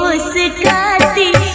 मुस्काती।